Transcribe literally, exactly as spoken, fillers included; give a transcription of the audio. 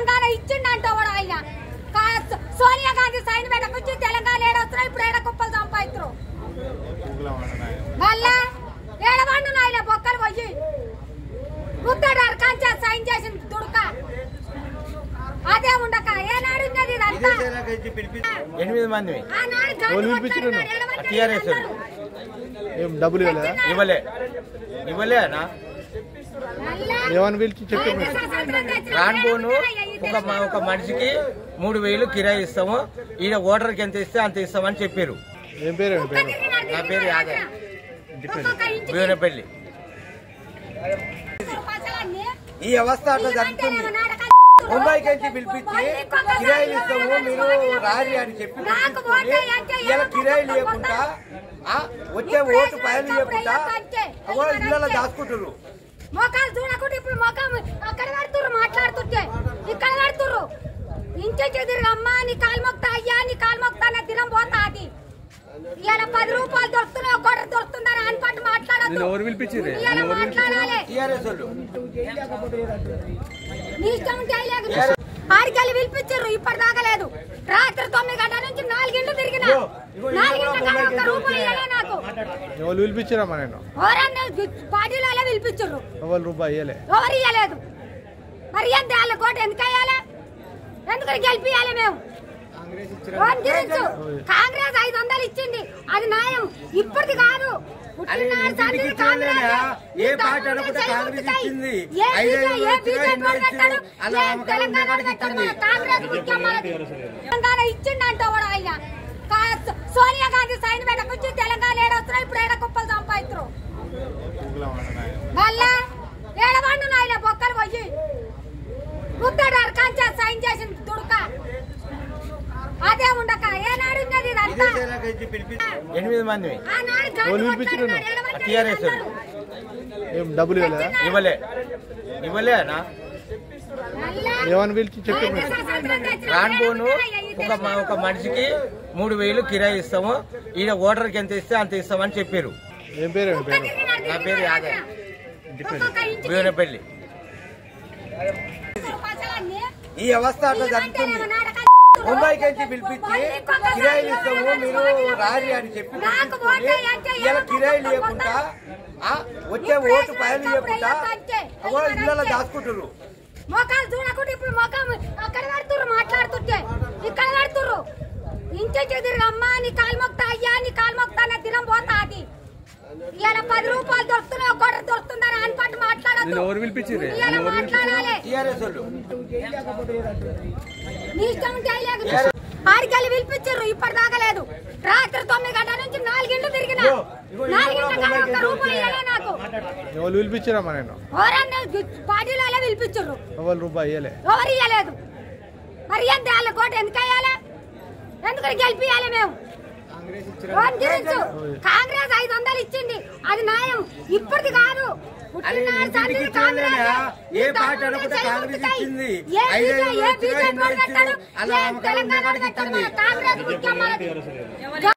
తెలంగాణ ఇచ్చిండంటో వాడు ఆయన సోనియా గాంధీ సైన్ మీద నుంచి తెలంగాణ ఏడొస్తారో ఇప్పుడు ఏడ కుప్పలు సంపాయిత్రో మళ్ళా ఏడవండు నాయన బొక్కలు పోయి ముద్దడు అర్కాంచా సైన్ చేసిన దుడక అదే ఉండక ఏనాడు ఉన్నది ఇదంతా ఎనిమిది మంది ఆ నాయన గాంధీ టిఆర్ఎస్ ఏం డబుల్ ఇవ్వలే ఇవ్వలే ఇవ్వలే నా మనిషి की మూడు వేలు కిరాయి ఇస్తాము ఈడ ఓటర్ కి ఎంత ఇస్తే అంత ఇస్తామని చెప్పారు నా పేరు యాదవ్ ఈ అవస్థ అట్లా జరుగుతుంది ముంబైకి వచ్చి పిలిపించి కిరాయిలు ఇస్తాము మీరు రారి అని చెప్పి ఇలా కిరాయిలు లేకుండా వచ్చే ఓటు పైలు లేకుండా ఇళ్ళలో దాచుకుంటారు మోకాలు చూడకుండా ఇప్పుడు మోకం అక్కడ పెడుతుర్రు మాట్లాడుతుంటే ఇక్కడ పెడుతుర్రు ఇంకెక్కడ తిరగమ్మా నీ కాలు మొక్తా అయ్యా నీ కాలు మొక్తా నా దినం పోతా అది ఇవాళ పది రూపాయలు దొరుకుతున్నాయి ఒకటి దొరుకుతుందని అనుకుంటూ మాట్లాడదు ఆడికెళ్ళి పిలిపించారు ఇప్పుడు తాగలేదు రాత్రి తొమ్మిది గంటల నుంచి నాలుగింట తిరిగిన కాంగ్రెస్ ఐదు వందలు ఇచ్చింది అది న్యాయం ఇప్పటిది కాదు ఇచ్చిండంటో వాడు ఆయన సోనియా గాంధీ సైన్ మీద నుంచి తెలంగాణ ఏడొస్తారో ఇప్పుడు ఏడ కుప్పలు సంపాయిత్రో మళ్ళా ఏడవండు నాయన బొక్కలు పోయి ముద్దడు అర్కాంచా సైన్ చేసిన దుడక అదే ఉండక ఏనాడు ఉన్నది ఇదంతా ఎనిమిది మంది టిఆర్ఎస్ ఏం డబుల్ ఇవ్వలే ఇవ్వలే ఇవ్వలే నా ఒక మనిషికి మూడు వేలు కిరాయి ఇస్తాము ఈడ ఓటర్ కి ఎంత ఇస్తే అంత ఇస్తామని చెప్పారు నా పేరు యాదవ్ ఈ అవస్థ అట్లా జరుగుతుంది ముంబైకి వచ్చి పిలిపించి కిరాయిలు ఇస్తాము మీరు రారి అని చెప్పి ఇలా కిరాయిలు లేకుండా వచ్చే ఓటు పైలు లేకుండా ఇళ్ళలో దాచుకుంటారు మోకాలు చూడకుండా ఇప్పుడు మోకం అక్కడ పెడుతుర్రు మాట్లాడుతుంటే ఇక్కడ పెడుతుర్రు ఇంకెక్కడ తిరగమ్మా నీ కాలు మొక్తా అయ్యా నీ కాలు మొక్తా నా దినం పోతా అది ఇలా పది రూపాయలు దొరుకుతున్నాయి ఒకటి దొరుకుతుందని అనుకుంటూ మాట్లాడదు ఆడికెళ్ళి పిలిపించారు ఇప్పుడు తాగలేదు రాత్రి తొమ్మిది గంటల నుంచి నాలుగింట తిరిగిన పిలిపించారు ఎవరు ఇయ్యలేదు మరి ఎంత వాళ్ళ కోట ఎందుకు అయ్యాలి ఎందుకు గెలిపియాలి మేము కాంగ్రెస్ ఐదు వందలు ఇచ్చింది అది న్యాయం ఇప్పటిది కాదు కాంగ్రెస్